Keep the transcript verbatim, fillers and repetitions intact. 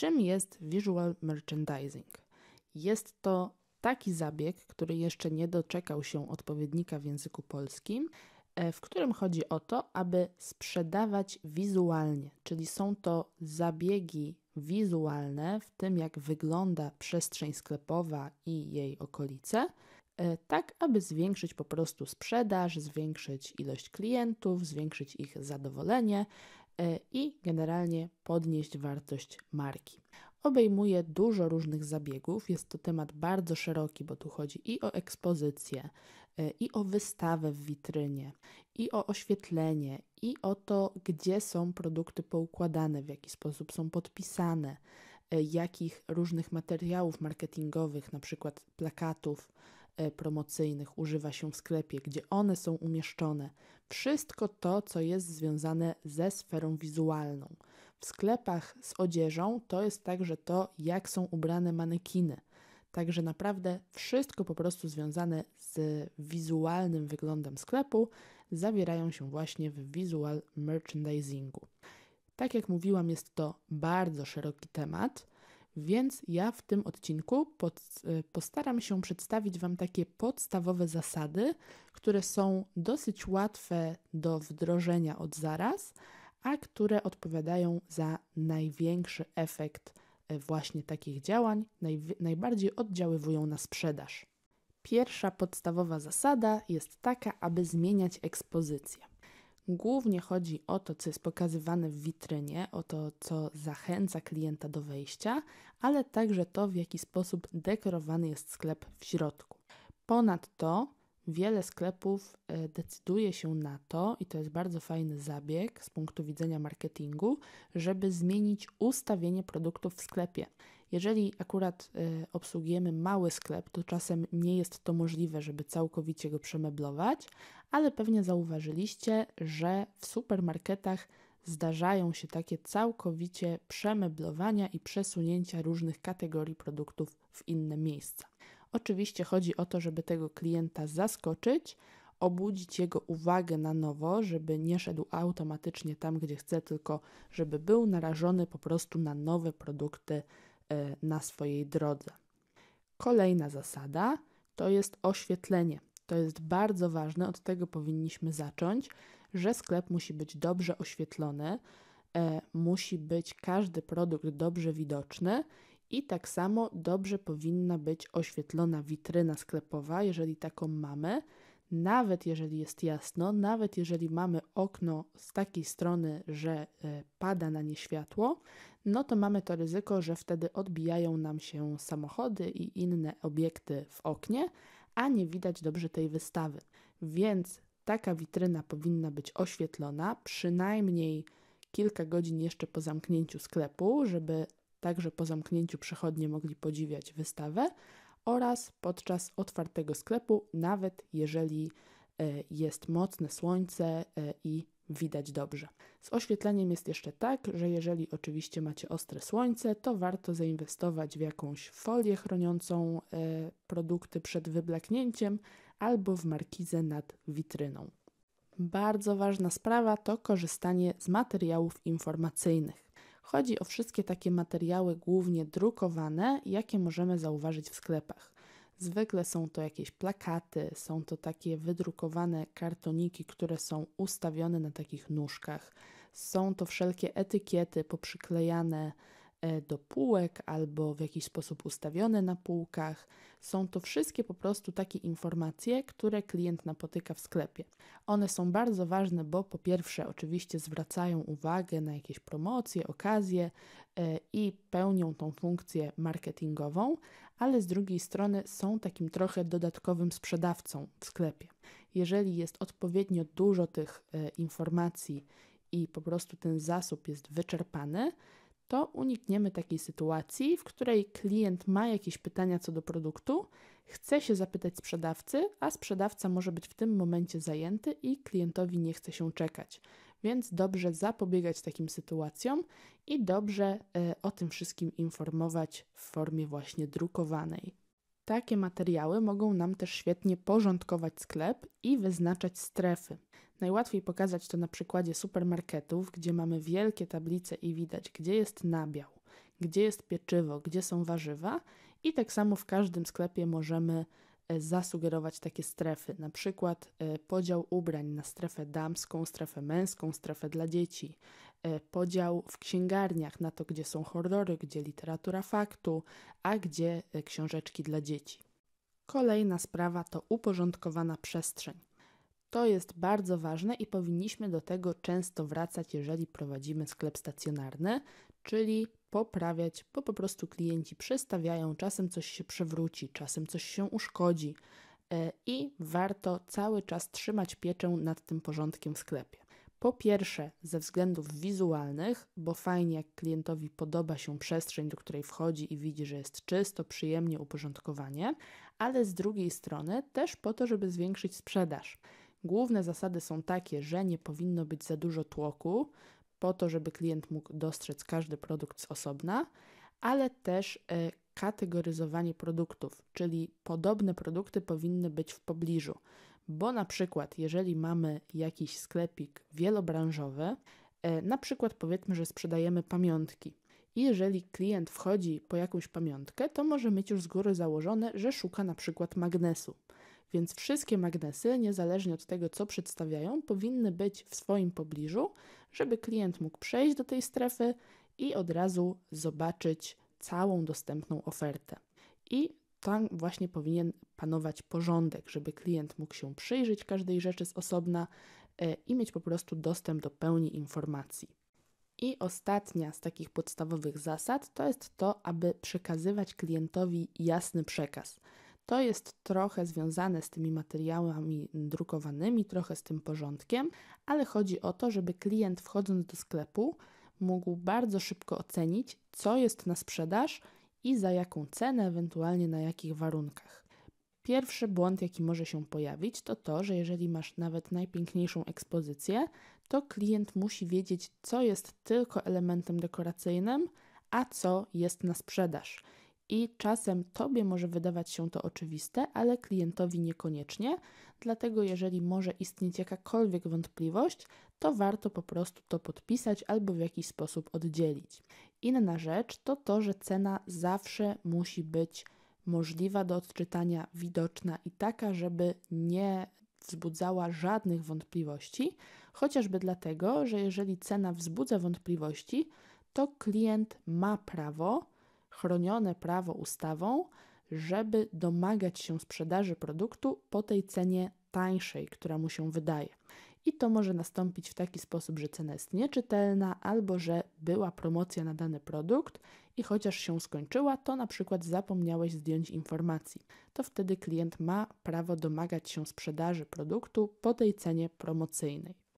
Czym jest visual merchandising? Jest to taki zabieg, który jeszcze nie doczekał się odpowiednika w języku polskim, w którym chodzi o to, aby sprzedawać wizualnie, czyli są to zabiegi wizualne w tym, jak wygląda przestrzeń sklepowa i jej okolice, tak aby zwiększyć po prostu sprzedaż, zwiększyć ilość klientów, zwiększyć ich zadowolenie i generalnie podnieść wartość marki. Obejmuje dużo różnych zabiegów, jest to temat bardzo szeroki, bo tu chodzi i o ekspozycję, i o wystawę w witrynie, i o oświetlenie, i o to, gdzie są produkty poukładane, w jaki sposób są podpisane, jakich różnych materiałów marketingowych, na przykład plakatów promocyjnych używa się w sklepie, gdzie one są umieszczone. Wszystko to, co jest związane ze sferą wizualną. W sklepach z odzieżą to jest także to, jak są ubrane manekiny. Także naprawdę wszystko po prostu związane z wizualnym wyglądem sklepu zawierają się właśnie w visual merchandisingu. Tak jak mówiłam, jest to bardzo szeroki temat, więc ja w tym odcinku pod, postaram się przedstawić Wam takie podstawowe zasady, które są dosyć łatwe do wdrożenia od zaraz, a które odpowiadają za największy efekt właśnie takich działań, naj, najbardziej oddziaływują na sprzedaż. Pierwsza podstawowa zasada jest taka, aby zmieniać ekspozycję. Głównie chodzi o to, co jest pokazywane w witrynie, o to, co zachęca klienta do wejścia, ale także to, w jaki sposób dekorowany jest sklep w środku. Ponadto wiele sklepów decyduje się na to, i to jest bardzo fajny zabieg z punktu widzenia marketingu, żeby zmienić ustawienie produktów w sklepie. Jeżeli akurat obsługujemy mały sklep, to czasem nie jest to możliwe, żeby całkowicie go przemeblować, ale pewnie zauważyliście, że w supermarketach zdarzają się takie całkowicie przemeblowania i przesunięcia różnych kategorii produktów w inne miejsca. Oczywiście chodzi o to, żeby tego klienta zaskoczyć, obudzić jego uwagę na nowo, żeby nie szedł automatycznie tam, gdzie chce, tylko żeby był narażony po prostu na nowe produkty na swojej drodze. Kolejna zasada to jest oświetlenie. To jest bardzo ważne, od tego powinniśmy zacząć, że sklep musi być dobrze oświetlony, musi być każdy produkt dobrze widoczny i tak samo dobrze powinna być oświetlona witryna sklepowa, jeżeli taką mamy. Nawet jeżeli jest jasno, nawet jeżeli mamy okno z takiej strony, że pada na nie światło, no to mamy to ryzyko, że wtedy odbijają nam się samochody i inne obiekty w oknie, a nie widać dobrze tej wystawy. Więc taka witryna powinna być oświetlona przynajmniej kilka godzin jeszcze po zamknięciu sklepu, żeby także po zamknięciu przechodnie mogli podziwiać wystawę, oraz podczas otwartego sklepu, nawet jeżeli jest mocne słońce i widać dobrze. Z oświetleniem jest jeszcze tak, że jeżeli oczywiście macie ostre słońce, to warto zainwestować w jakąś folię chroniącą produkty przed wyblaknięciem albo w markizę nad witryną. Bardzo ważna sprawa to korzystanie z materiałów informacyjnych. Chodzi o wszystkie takie materiały głównie drukowane, jakie możemy zauważyć w sklepach. Zwykle są to jakieś plakaty, są to takie wydrukowane kartoniki, które są ustawione na takich nóżkach. Są to wszelkie etykiety poprzyklejane do półek albo w jakiś sposób ustawione na półkach. Są to wszystkie po prostu takie informacje, które klient napotyka w sklepie. One są bardzo ważne, bo po pierwsze oczywiście zwracają uwagę na jakieś promocje, okazje i pełnią tą funkcję marketingową, ale z drugiej strony są takim trochę dodatkowym sprzedawcą w sklepie. Jeżeli jest odpowiednio dużo tych informacji i po prostu ten zasób jest wyczerpany, to unikniemy takiej sytuacji, w której klient ma jakieś pytania co do produktu, chce się zapytać sprzedawcy, a sprzedawca może być w tym momencie zajęty i klientowi nie chce się czekać. Więc dobrze zapobiegać takim sytuacjom i dobrze y, o tym wszystkim informować w formie właśnie drukowanej. Takie materiały mogą nam też świetnie porządkować sklep i wyznaczać strefy. Najłatwiej pokazać to na przykładzie supermarketów, gdzie mamy wielkie tablice i widać, gdzie jest nabiał, gdzie jest pieczywo, gdzie są warzywa i tak samo w każdym sklepie możemy zasugerować takie strefy, na przykład podział ubrań na strefę damską, strefę męską, strefę dla dzieci, podział w księgarniach na to, gdzie są horrory, gdzie literatura faktu, a gdzie książeczki dla dzieci. Kolejna sprawa to uporządkowana przestrzeń. To jest bardzo ważne i powinniśmy do tego często wracać, jeżeli prowadzimy sklep stacjonarny, czyli poprawiać, bo po prostu klienci przestawiają, czasem coś się przewróci, czasem coś się uszkodzi i warto cały czas trzymać pieczę nad tym porządkiem w sklepie. Po pierwsze, ze względów wizualnych, bo fajnie jak klientowi podoba się przestrzeń, do której wchodzi i widzi, że jest czysto, przyjemnie, uporządkowanie, ale z drugiej strony też po to, żeby zwiększyć sprzedaż. Główne zasady są takie, że nie powinno być za dużo tłoku, po to, żeby klient mógł dostrzec każdy produkt z osobna, ale też y, kategoryzowanie produktów, czyli podobne produkty powinny być w pobliżu, bo na przykład jeżeli mamy jakiś sklepik wielobranżowy, y, na przykład powiedzmy, że sprzedajemy pamiątki i jeżeli klient wchodzi po jakąś pamiątkę, to może mieć już z góry założone, że szuka na przykład magnesu. Więc wszystkie magnesy, niezależnie od tego, co przedstawiają, powinny być w swoim pobliżu, żeby klient mógł przejść do tej strefy i od razu zobaczyć całą dostępną ofertę. I tam właśnie powinien panować porządek, żeby klient mógł się przyjrzeć każdej rzeczy z osobna i mieć po prostu dostęp do pełni informacji. I ostatnia z takich podstawowych zasad to jest to, aby przekazywać klientowi jasny przekaz. To jest trochę związane z tymi materiałami drukowanymi, trochę z tym porządkiem, ale chodzi o to, żeby klient wchodząc do sklepu mógł bardzo szybko ocenić, co jest na sprzedaż i za jaką cenę, ewentualnie na jakich warunkach. Pierwszy błąd, jaki może się pojawić, to to, że jeżeli masz nawet najpiękniejszą ekspozycję, to klient musi wiedzieć, co jest tylko elementem dekoracyjnym, a co jest na sprzedaż. I czasem Tobie może wydawać się to oczywiste, ale klientowi niekoniecznie, dlatego jeżeli może istnieć jakakolwiek wątpliwość, to warto po prostu to podpisać albo w jakiś sposób oddzielić. Inna rzecz to to, że cena zawsze musi być możliwa do odczytania, widoczna i taka, żeby nie wzbudzała żadnych wątpliwości, chociażby dlatego, że jeżeli cena wzbudza wątpliwości, to klient ma prawo, chronione prawo ustawą, żeby domagać się sprzedaży produktu po tej cenie tańszej, która mu się wydaje. I to może nastąpić w taki sposób, że cena jest nieczytelna albo że była promocja na dany produkt i chociaż się skończyła, to na przykład zapomniałeś zdjąć informacji. To wtedy klient ma prawo domagać się sprzedaży produktu po tej cenie promocyjnej.